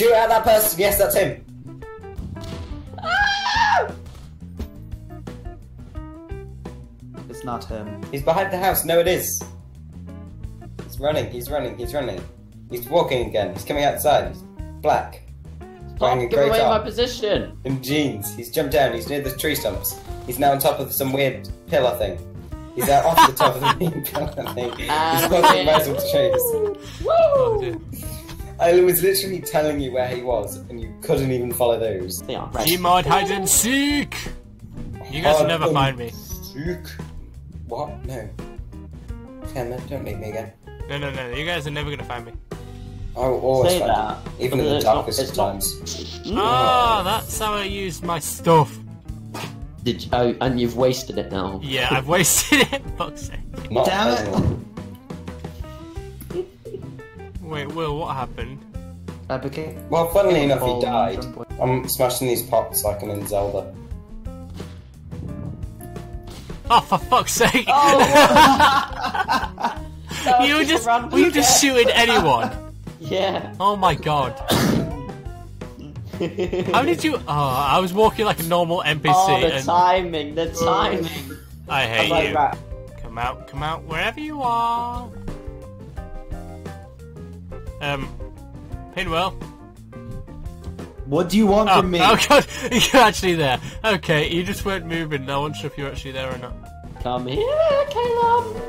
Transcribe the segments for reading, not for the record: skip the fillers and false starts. Shoot at that person. Yes, that's him. Ah! It's not him. He's behind the house. No, it is. He's running. He's running. He's running. He's walking again. He's coming outside. He's black. Stop giving away my position. In jeans. He's jumped down. He's near the tree stumps. He's now on top of some weird pillar thing. He's out off the top of the main pillar thing. He's causing massive trees. Woo! I was literally telling you where he was, and you couldn't even follow those. They are right. Gmod hide and seek. You guys will never find me. Seek. What? No. Damn it! Don't leave me again. No, no, no! You guys are never gonna find me. I will always find you, even in the darkest times. Oh, that's how I use my stuff. Did you, oh, and you've wasted it now. Yeah, I've wasted it. Fuck's sake. Not Damn it! Wait, Will, what happened? Well, funnily enough, he died. I'm smashing these pots like I'm in Zelda. Oh, for fuck's sake! Oh, were you just shooting anyone? Yeah. Oh my god. How did you? Oh, I was walking like a normal NPC. Oh, the timing, the timing. I hate you. That. Come out, wherever you are. Pinwell. What do you want from me? Oh god, you're actually there. Okay, you just weren't moving. I wonder if you're actually there or not. Come here, Caleb.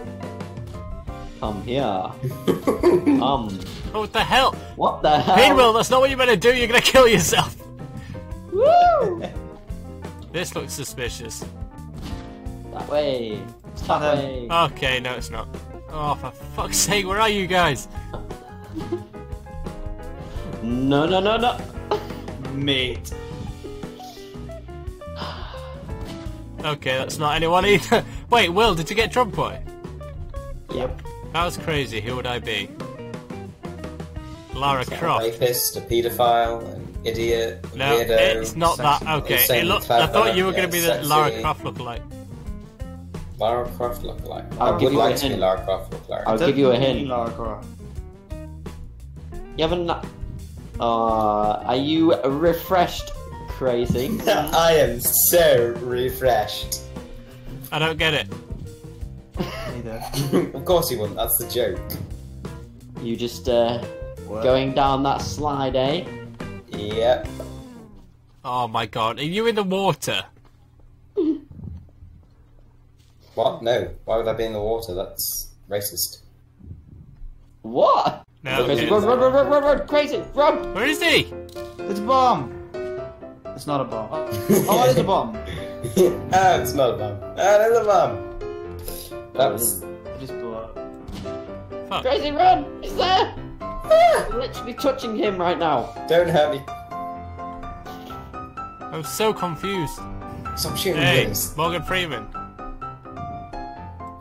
Come here. Oh, what the hell? What the hell? Pinwill, that's not what you're meant to do. You're gonna kill yourself. Woo! This looks suspicious. That way. It's that way. Okay, no, it's not. Oh, for fuck's sake, where are you guys? No, no, no, no. Mate. Okay, that's not anyone either. Wait, Will, did you get Trumpoi? Yep. That was crazy. Who would I be? Lara Croft. A rapist, a paedophile, an idiot, a weirdo. No, it's not that. Okay, I thought you were going to be the Lara Croft lookalike. Lara Croft lookalike. I would like to be Lara Croft lookalike. I'll give you a hint. Lara Croft. You haven't. Are you refreshed, crazy? I am so refreshed. I don't get it. Neither. Of course you wouldn't. That's the joke. You just going down that slide, eh? Yep. Oh my god, are you in the water? What? No. Why would I be in the water? That's racist. What? No. Run, run, run, run, run, run, crazy, run! Where is he? It's a bomb. It's not a bomb. Oh, it's a bomb. Oh, it's not a bomb. Oh, it's a bomb. That was... I just blew up. Fuck. Crazy, run! He's there! I'm literally touching him right now. Don't hurt me. I'm so confused. Stop shooting things. Morgan Freeman.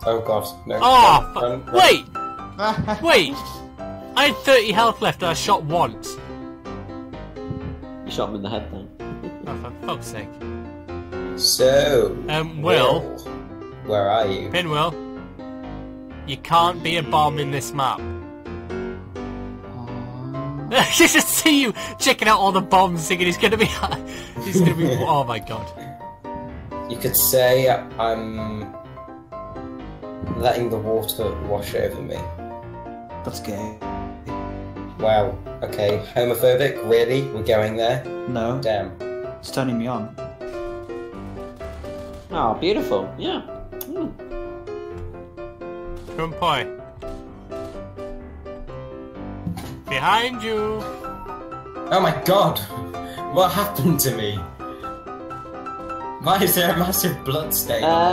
Oh god. No. Oh, run, run. Wait! Wait! I had 30 health left and I shot once. You shot him in the head then. Oh, for fuck's sake. So... Will. Where are you? Pinwill. You can't be a bomb in this map. I just see you checking out all the bombs, thinking he's gonna be. He's gonna be. Oh my god. You could say I'm letting the water wash over me. That's gay. Wow. Okay. Homophobic? Really? We're going there? No. Damn. It's turning me on. Oh, beautiful. Yeah. Mm. Trumpoi. Behind you! Oh my god! What happened to me? Why is there a massive blood stain? What?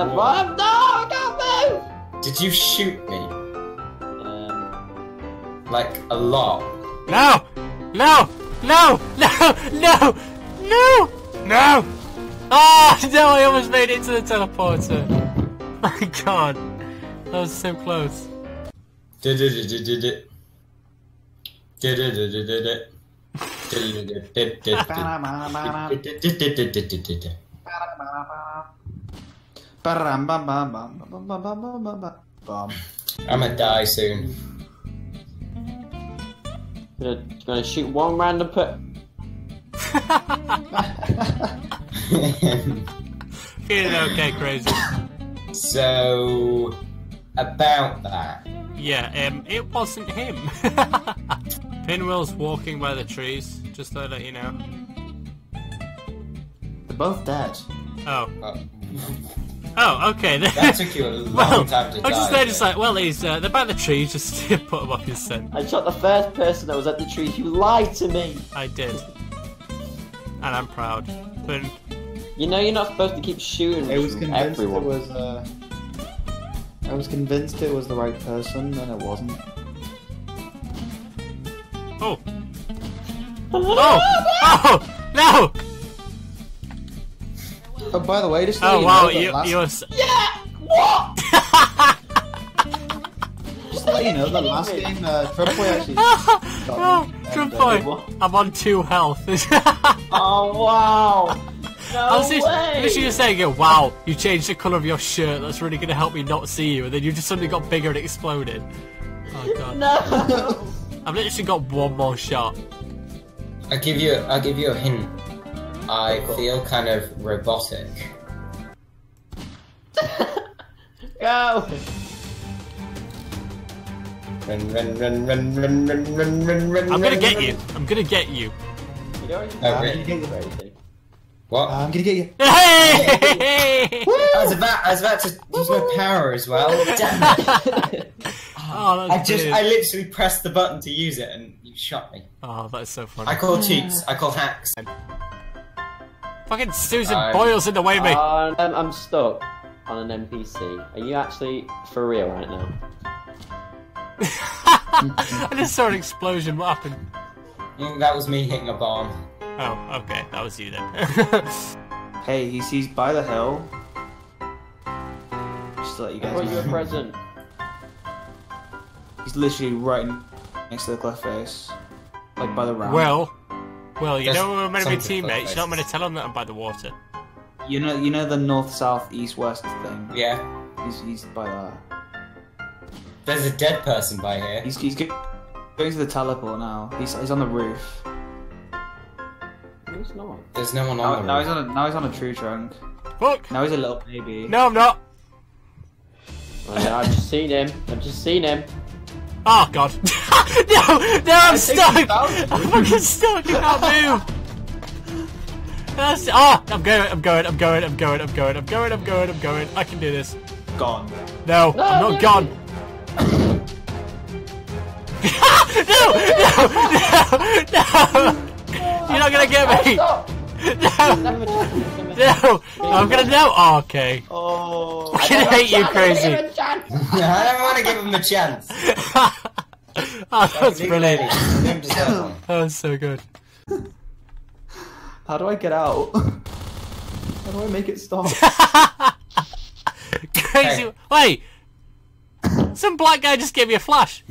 No! I can't move! Did you shoot me? Like, a lot? No! No! No! No! No! No! No! Oh, no! I almost made it to the teleporter! My god! That was so close. Did it. I'ma die soon. Gonna shoot one random Okay, crazy. So, about that. Yeah, it wasn't him. Pinwill's walking by the trees, just to let you know. They're both dead. Oh. Oh, okay. That took you a long time to die. I was just there, just like, well, he's they're by the tree, just to put him off his scent. I shot the first person that was at the tree. You lied to me. I did, and I'm proud. But you know, you're not supposed to keep shooting everyone. I was convinced it was the right person, and it wasn't. Oh! Oh! Oh! No! Oh, by the way, just so yeah! What? Just to let you know, the last game, Trumpoi actually got me. Trumpoi! I'm on 2 health. Oh, wow! No I was literally just saying, wow, you changed the colour of your shirt, that's really going to help me not see you, and then you just suddenly got bigger and exploded. Oh, God. No! I've literally got 1 more shot. I'll give you a hint. I feel kind of robotic. Go! Run, I'm gonna get you. I'm gonna get you. You know what? I'm gonna get you. Hey! I was about to use my power as well. Damn it. Oh, I literally pressed the button to use it and you shot me. Oh, that's so funny. I call cheats. I call hacks. Fucking Susan Boyle's in the way of me. I'm stuck on an NPC. Are you actually for real right now? I just saw an explosion. What happened? That was me hitting a bomb. Oh, okay. That was you then. Hey, he sees by the hill. Just to let you guys know. I brought you a present. He's literally right next to the cliff face. Like by the round. Well, you know we're meant to be teammates. You're not meant to tell him that I'm by the water. You know the north, south, east, west thing. Yeah. He's by that. There's a dead person by here. He's going to the teleport now. He's on the roof. There's no one. There's no one on the roof. Now he's on a tree trunk. Fuck. Now he's a little baby. No, I'm not. Oh, yeah, I've just seen him. Oh God. No, I'm stuck! I'm fucking stuck! I can't move! Ah! I'm going. I can do this. Gone. No, I'm not gone. No! You're not gonna get me! No! I'm gonna know! Oh, okay. Oh, I hate you, crazy. I don't wanna give him a chance. Oh, that's brilliant. That was so good. How do I get out? How do I make it stop? Crazy. Hey. Wait! Some black guy just gave me a flash.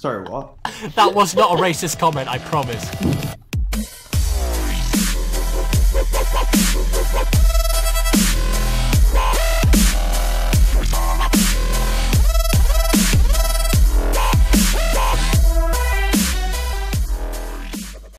Sorry, what? That was not a racist comment, I promise.